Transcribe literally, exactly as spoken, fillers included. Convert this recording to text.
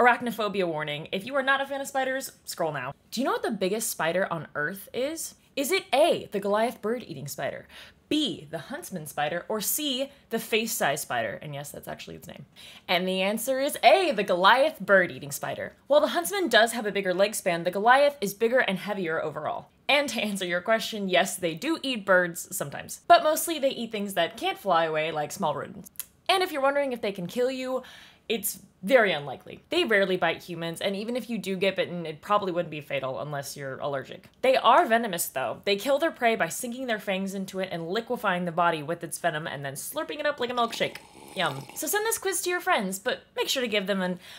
Arachnophobia warning. If you are not a fan of spiders, scroll now. Do you know what the biggest spider on Earth is? Is it A, the Goliath bird-eating spider, B, the huntsman spider, or C, the face-sized spider? And yes, that's actually its name. And the answer is A, the Goliath bird-eating spider. While the huntsman does have a bigger leg span, the Goliath is bigger and heavier overall. And to answer your question, yes, they do eat birds sometimes, but mostly they eat things that can't fly away, like small rodents. And if you're wondering if they can kill you, it's very unlikely. They rarely bite humans, and even if you do get bitten, it probably wouldn't be fatal unless you're allergic. They are venomous though. They kill their prey by sinking their fangs into it and liquefying the body with its venom and then slurping it up like a milkshake. Yum. So send this quiz to your friends, but make sure to give them an